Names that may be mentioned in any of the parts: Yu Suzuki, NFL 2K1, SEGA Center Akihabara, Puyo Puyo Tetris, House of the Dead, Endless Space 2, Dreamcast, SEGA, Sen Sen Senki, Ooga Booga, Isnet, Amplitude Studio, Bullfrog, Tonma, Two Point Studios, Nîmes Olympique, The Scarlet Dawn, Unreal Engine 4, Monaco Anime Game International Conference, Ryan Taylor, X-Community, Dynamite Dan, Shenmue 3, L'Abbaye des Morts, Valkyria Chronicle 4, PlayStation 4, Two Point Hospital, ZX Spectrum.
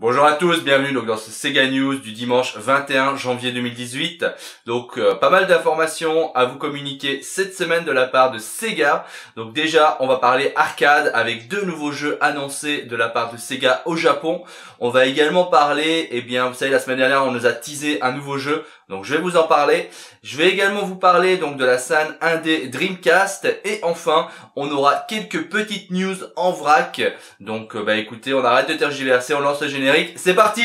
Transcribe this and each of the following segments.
Bonjour à tous, bienvenue donc dans ce SEGA News du dimanche 21 janvier 2018. Donc pas mal d'informations à vous communiquer cette semaine de la part de SEGA. Donc déjà, on va parler arcade avec deux nouveaux jeux annoncés de la part de SEGA au Japon. On va également parler, eh bien vous savez la semaine dernière on nous a teasé un nouveau jeu. Donc je vais vous en parler. Je vais également vous parler donc de la scène indé Dreamcast. Et enfin, on aura quelques petites news en vrac. Donc bah écoutez, on arrête de tergiverser, on lance le générique. C'est parti!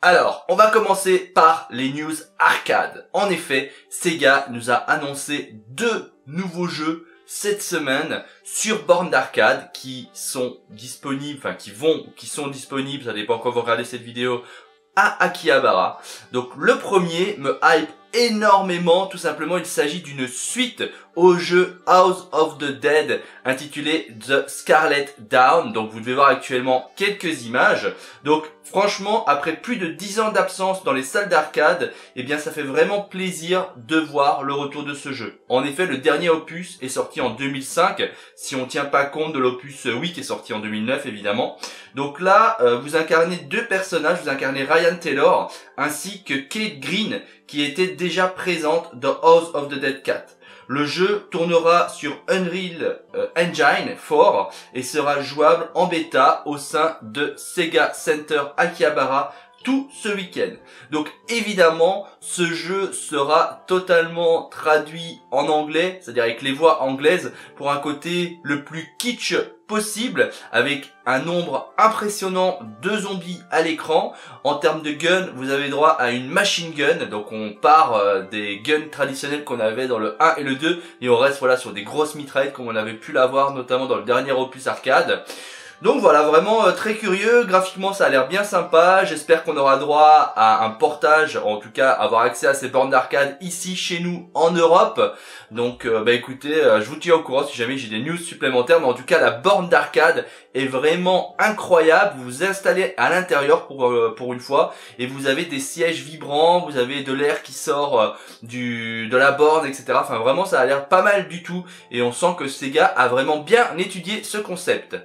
Alors, on va commencer par les news arcade. En effet, SEGA nous a annoncé deux nouveaux jeux cette semaine sur borne d'arcade qui sont disponibles, qui sont disponibles, ça dépend quand vous regardez cette vidéo, à Akihabara. Donc le premier me hype énormément, tout simplement il s'agit d'une suite au jeu House of the Dead intitulé The Scarlet Dawn. Donc vous devez voir actuellement quelques images. Donc franchement, après plus de 10 ans d'absence dans les salles d'arcade, eh bien ça fait vraiment plaisir de voir le retour de ce jeu. En effet, le dernier opus est sorti en 2005, si on tient pas compte de l'opus 8 qui est sorti en 2009 évidemment. Donc là, vous incarnez deux personnages, vous incarnez Ryan Taylor ainsi que Kate Green qui était déjà présente dans House of the Dead 4. Le jeu tournera sur Unreal Engine 4 et sera jouable en bêta au sein de SEGA Center Akihabara tout ce week-end. Donc évidemment, ce jeu sera totalement traduit en anglais, c'est-à-dire avec les voix anglaises, pour un côté le plus kitsch possible, avec un nombre impressionnant de zombies à l'écran. En termes de gun, vous avez droit à une machine gun, donc on part des guns traditionnels qu'on avait dans le 1 et le 2, et on reste voilà sur des grosses mitraillettes comme on avait pu l'avoir notamment dans le dernier opus arcade. Donc voilà, vraiment très curieux, graphiquement ça a l'air bien sympa, j'espère qu'on aura droit à un portage, en tout cas avoir accès à ces bornes d'arcade ici chez nous en Europe. Donc bah écoutez, je vous tiens au courant si jamais j'ai des news supplémentaires, mais en tout cas la borne d'arcade est vraiment incroyable, vous vous installez à l'intérieur pour une fois, et vous avez des sièges vibrants, vous avez de l'air qui sort de la borne, etc. Enfin vraiment ça a l'air pas mal du tout, et on sent que SEGA a vraiment bien étudié ce concept.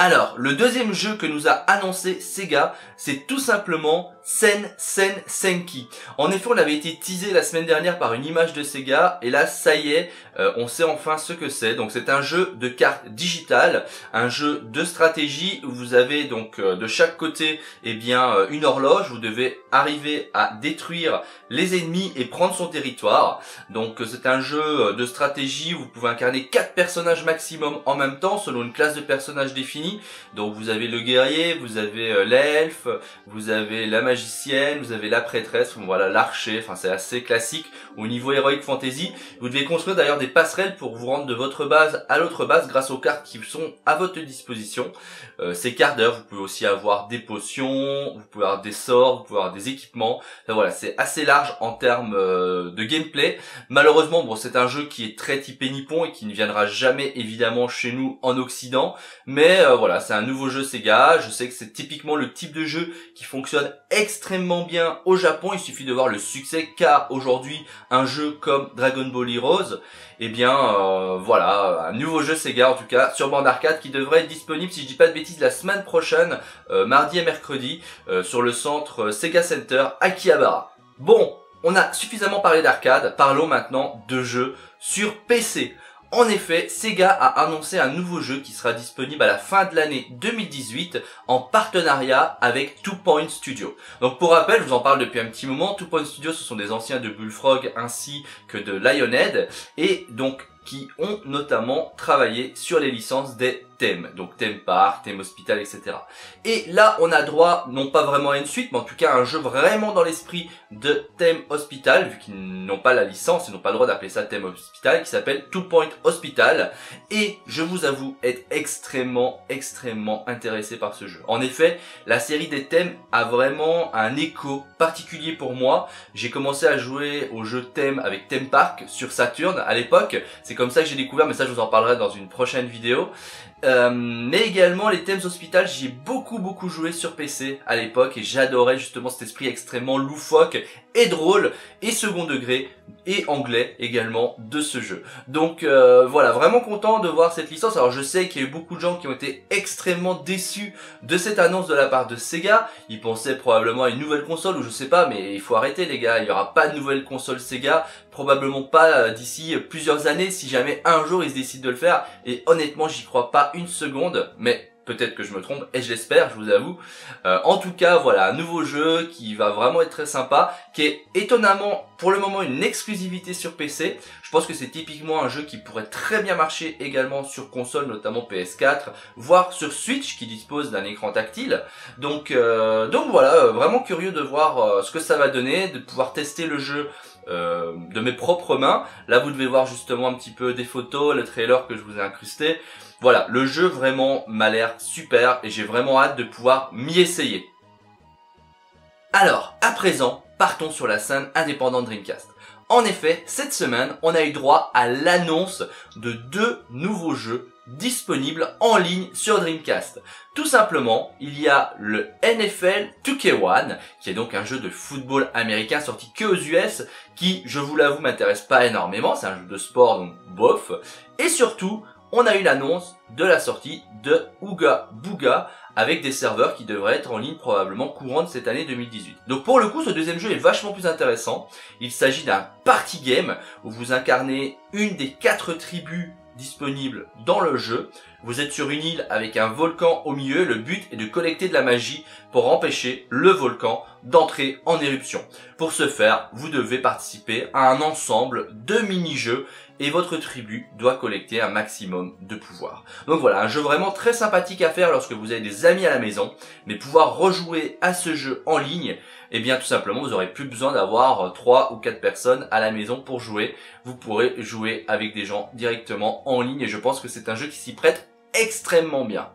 Alors, le deuxième jeu que nous a annoncé SEGA, c'est tout simplement Sen Sen Senki. En effet, on avait été teasé la semaine dernière par une image de SEGA, et là, ça y est, on sait enfin ce que c'est. Donc, c'est un jeu de cartes digitales, un jeu de stratégie, où vous avez donc de chaque côté, eh bien, une horloge. Vous devez arriver à détruire les ennemis et prendre son territoire. Donc, c'est un jeu de stratégie où vous pouvez incarner 4 personnages maximum en même temps, selon une classe de personnages définie. Donc vous avez le guerrier, vous avez l'elfe, vous avez la magicienne, vous avez la prêtresse, voilà l'archer, enfin c'est assez classique au niveau Heroic Fantasy. Vous devez construire d'ailleurs des passerelles pour vous rendre de votre base à l'autre base grâce aux cartes qui sont à votre disposition. Ces cartes d'ailleurs vous pouvez aussi avoir des potions, vous pouvez avoir des sorts, vous pouvez avoir des équipements. Enfin, voilà, c'est assez large en termes de gameplay. Malheureusement, bon c'est un jeu qui est très typé nippon et qui ne viendra jamais évidemment chez nous en Occident, mais voilà, c'est un nouveau jeu SEGA, je sais que c'est typiquement le type de jeu qui fonctionne extrêmement bien au Japon, il suffit de voir le succès qu'a aujourd'hui un jeu comme Dragon Ball Heroes, eh bien voilà, un nouveau jeu SEGA en tout cas sur borne d'arcade qui devrait être disponible, si je dis pas de bêtises, la semaine prochaine, mardi et mercredi, sur le centre SEGA Center Akihabara. Bon, on a suffisamment parlé d'arcade, parlons maintenant de jeux sur PC. En effet, SEGA a annoncé un nouveau jeu qui sera disponible à la fin de l'année 2018 en partenariat avec Two Point Studios. Donc pour rappel, je vous en parle depuis un petit moment, Two Point Studios ce sont des anciens de Bullfrog ainsi que de Lionhead et donc qui ont notamment travaillé sur les licences des thèmes, donc Theme Park, Theme Hospital, etc. Et là, on a droit, non pas vraiment à une suite, mais en tout cas à un jeu vraiment dans l'esprit de Theme Hospital, vu qu'ils n'ont pas la licence, ils n'ont pas le droit d'appeler ça Theme Hospital, qui s'appelle Two Point Hospital. Et je vous avoue être extrêmement intéressé par ce jeu. En effet, la série des thèmes a vraiment un écho particulier pour moi. J'ai commencé à jouer au jeu Theme avec Theme Park sur Saturne à l'époque. C'est comme ça que j'ai découvert, mais ça je vous en parlerai dans une prochaine vidéo. Mais également les thèmes hospital, j'ai beaucoup joué sur PC à l'époque et j'adorais justement cet esprit extrêmement loufoque et drôle et second degré et anglais également de ce jeu. Donc voilà, vraiment content de voir cette licence. Alors je sais qu'il y a eu beaucoup de gens qui ont été extrêmement déçus de cette annonce de la part de Sega. Ils pensaient probablement à une nouvelle console ou je sais pas, mais il faut arrêter les gars, il n'y aura pas de nouvelle console Sega, probablement pas d'ici plusieurs années si jamais un jour ils décident de le faire, et honnêtement j'y crois pas une seconde, mais peut-être que je me trompe, et je l'espère, je vous avoue. En tout cas, voilà, un nouveau jeu qui va vraiment être très sympa, qui est étonnamment, pour le moment, une exclusivité sur PC. Je pense que c'est typiquement un jeu qui pourrait très bien marcher également sur console, notamment PS4, voire sur Switch, qui dispose d'un écran tactile. Donc voilà, vraiment curieux de voir ce que ça va donner, de pouvoir tester le jeu de mes propres mains. Là, vous devez voir justement un petit peu des photos, le trailer que je vous ai incrusté. Voilà, le jeu vraiment m'a l'air super et j'ai vraiment hâte de pouvoir m'y essayer. Alors, à présent, partons sur la scène indépendante Dreamcast. En effet, cette semaine, on a eu droit à l'annonce de deux nouveaux jeux disponibles en ligne sur Dreamcast. Tout simplement, il y a le NFL 2K1, qui est donc un jeu de football américain sorti que aux US, qui, je vous l'avoue, m'intéresse pas énormément, c'est un jeu de sport, donc bof. Et surtout, on a eu l'annonce de la sortie de Ooga Booga avec des serveurs qui devraient être en ligne probablement courant de cette année 2018. Donc pour le coup, ce deuxième jeu est vachement plus intéressant. Il s'agit d'un party game où vous incarnez une des 4 tribus disponibles dans le jeu. Vous êtes sur une île avec un volcan au milieu. Le but est de collecter de la magie pour empêcher le volcan d'entrer en éruption. Pour ce faire, vous devez participer à un ensemble de mini-jeux et votre tribu doit collecter un maximum de pouvoir. Donc voilà, un jeu vraiment très sympathique à faire lorsque vous avez des amis à la maison, mais pouvoir rejouer à ce jeu en ligne, eh bien tout simplement vous n'aurez plus besoin d'avoir 3 ou 4 personnes à la maison pour jouer. Vous pourrez jouer avec des gens directement en ligne et je pense que c'est un jeu qui s'y prête extrêmement bien.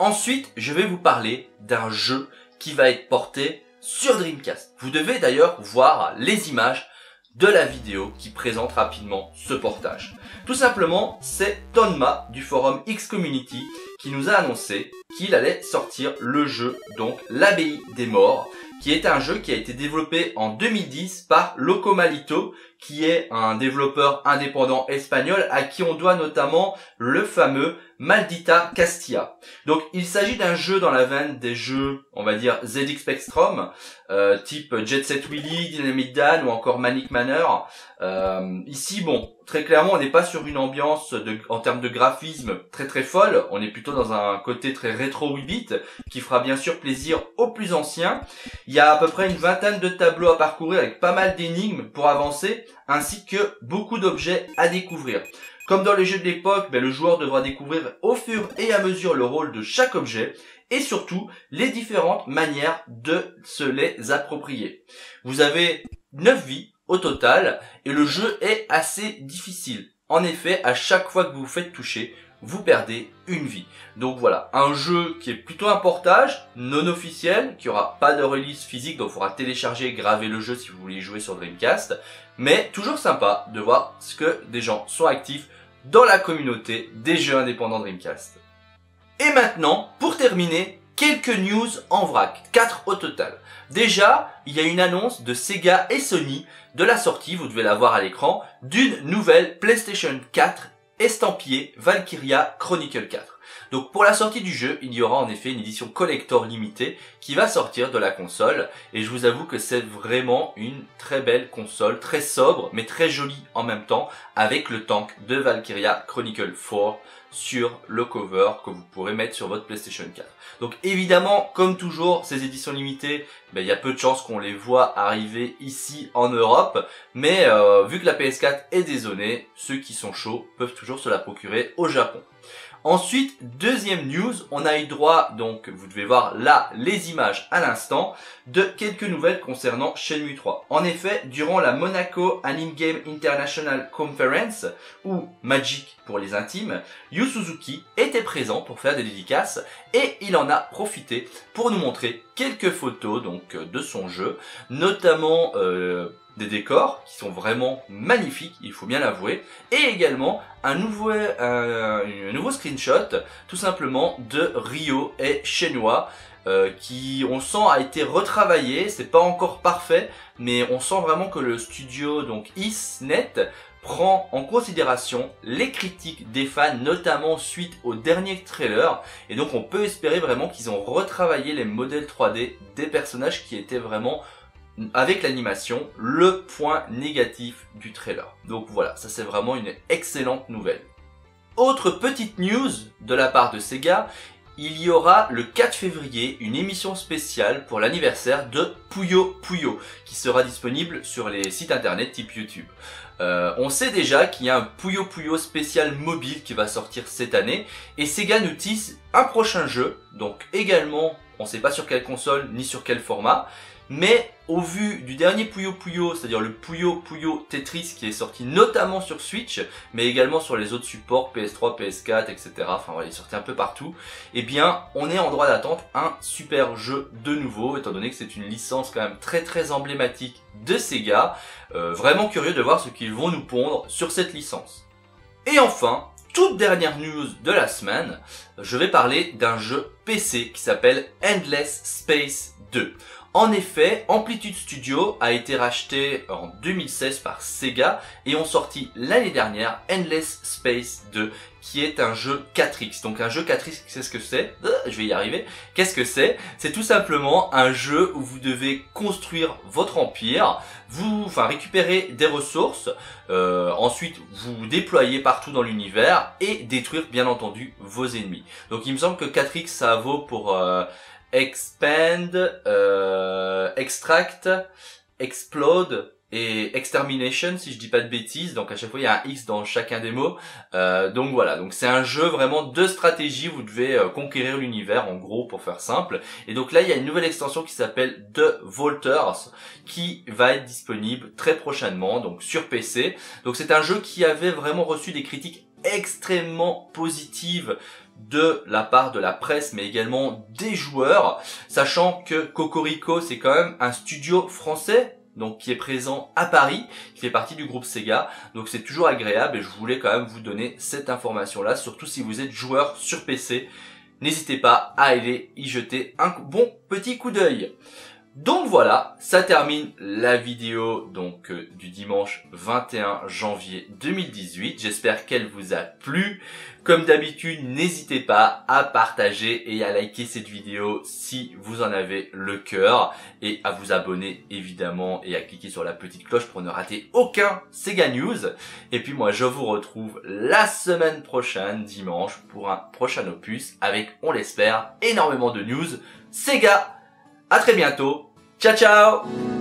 Ensuite, je vais vous parler d'un jeu qui va être porté sur Dreamcast. Vous devez d'ailleurs voir les images de la vidéo qui présente rapidement ce portage. Tout simplement, c'est Tonma du forum X-Community qui nous a annoncé qu'il allait sortir le jeu, donc L'Abbaye des Morts, qui est un jeu qui a été développé en 2010 par Locomalito, qui est un développeur indépendant espagnol à qui on doit notamment le fameux Maldita Castilla. Donc il s'agit d'un jeu dans la veine des jeux, on va dire, ZX Spectrum, type Jet Set Willy, Dynamite Dan ou encore Manic Manor. Ici, bon, très clairement, on n'est pas sur une ambiance en termes de graphisme très folle. On est plutôt dans un côté très rétro 8-bit qui fera bien sûr plaisir aux plus anciens. Il y a à peu près une vingtaine de tableaux à parcourir avec pas mal d'énigmes pour avancer, ainsi que beaucoup d'objets à découvrir. Comme dans les jeux de l'époque, le joueur devra découvrir au fur et à mesure le rôle de chaque objet et surtout les différentes manières de se les approprier. Vous avez 9 vies au total et le jeu est assez difficile. En effet, à chaque fois que vous vous faites toucher, vous perdez une vie. Donc voilà, un jeu qui est plutôt un portage non officiel, qui aura pas de release physique, donc il faudra télécharger et graver le jeu si vous voulez jouer sur Dreamcast. Mais toujours sympa de voir ce que des gens sont actifs dans la communauté des jeux indépendants Dreamcast. Et maintenant, pour terminer, quelques news en vrac, 4 au total. Déjà, il y a une annonce de Sega et Sony de la sortie, vous devez la voir à l'écran, d'une nouvelle PlayStation 4 estampillée Valkyria Chronicle 4. Donc pour la sortie du jeu, il y aura en effet une édition collector limitée qui va sortir de la console. Et je vous avoue que c'est vraiment une très belle console, très sobre mais très jolie en même temps, avec le tank de Valkyria Chronicle 4 sur le cover que vous pourrez mettre sur votre PlayStation 4. Donc évidemment, comme toujours, ces éditions limitées, il y a peu de chances qu'on les voit arriver ici en Europe. Mais vu que la PS4 est dézonée, ceux qui sont chauds peuvent toujours se la procurer au Japon. Ensuite, deuxième news, on a eu droit, donc vous devez voir là les images à l'instant, de quelques nouvelles concernant Shenmue 3. En effet, durant la Monaco Anime Game International Conference, ou Magic pour les intimes, Yu Suzuki était présent pour faire des dédicaces et il en a profité pour nous montrer quelques photos donc de son jeu, notamment des décors qui sont vraiment magnifiques, il faut bien l'avouer, et également un nouveau screenshot tout simplement de Ryo et Shenhua qui, on sent, a été retravaillé. C'est pas encore parfait, mais on sent vraiment que le studio donc ISNET prend en considération les critiques des fans, notamment suite au dernier trailer, et donc on peut espérer vraiment qu'ils ont retravaillé les modèles 3D des personnages qui étaient vraiment, avec l'animation, le point négatif du trailer. Donc voilà, ça c'est vraiment une excellente nouvelle. Autre petite news de la part de SEGA, il y aura le 4 février une émission spéciale pour l'anniversaire de Puyo Puyo, qui sera disponible sur les sites internet type YouTube. On sait déjà qu'il y a un Puyo Puyo spécial mobile qui va sortir cette année, et SEGA nous tisse un prochain jeu, donc également on ne sait pas sur quelle console ni sur quel format, mais au vu du dernier Puyo Puyo, c'est-à-dire le Puyo Puyo Tetris qui est sorti notamment sur Switch, mais également sur les autres supports PS3, PS4, etc. Enfin voilà, il est sorti un peu partout. Eh bien, on est en droit d'attendre un super jeu de nouveau, étant donné que c'est une licence quand même très très emblématique de SEGA. Vraiment curieux de voir ce qu'ils vont nous pondre sur cette licence. Et enfin, toute dernière news de la semaine, je vais parler d'un jeu PC qui s'appelle Endless Space 2. En effet, Amplitude Studio a été racheté en 2016 par SEGA et ont sorti l'année dernière Endless Space 2, qui est un jeu 4X. Donc un jeu 4X, c'est ce que c'est. Je vais y arriver. Qu'est-ce que c'est? C'est tout simplement un jeu où vous devez construire votre empire, récupérer des ressources, ensuite vous déployer partout dans l'univers et détruire bien entendu vos ennemis. Donc il me semble que 4X ça vaut pour Expand, Extract, Explode et Extermination, si je dis pas de bêtises. Donc à chaque fois il y a un X dans chacun des mots. Donc voilà, donc c'est un jeu vraiment de stratégie, vous devez conquérir l'univers en gros pour faire simple. Et donc là il y a une nouvelle extension qui s'appelle The Vaulters qui va être disponible très prochainement, donc sur PC. Donc c'est un jeu qui avait vraiment reçu des critiques extrêmement positives de la part de la presse, mais également des joueurs, sachant que Cocorico c'est quand même un studio français, donc qui est présent à Paris, qui fait partie du groupe SEGA, donc c'est toujours agréable, et je voulais quand même vous donner cette information là, surtout si vous êtes joueur sur PC, n'hésitez pas à aller y jeter un bon petit coup d'œil. Donc voilà, ça termine la vidéo donc du dimanche 21 janvier 2018. J'espère qu'elle vous a plu. Comme d'habitude, n'hésitez pas à partager et à liker cette vidéo si vous en avez le cœur, et à vous abonner évidemment et à cliquer sur la petite cloche pour ne rater aucun SEGA News. Et puis moi je vous retrouve la semaine prochaine, dimanche, pour un prochain opus avec, on l'espère, énormément de news SEGA. À très bientôt, ciao ciao.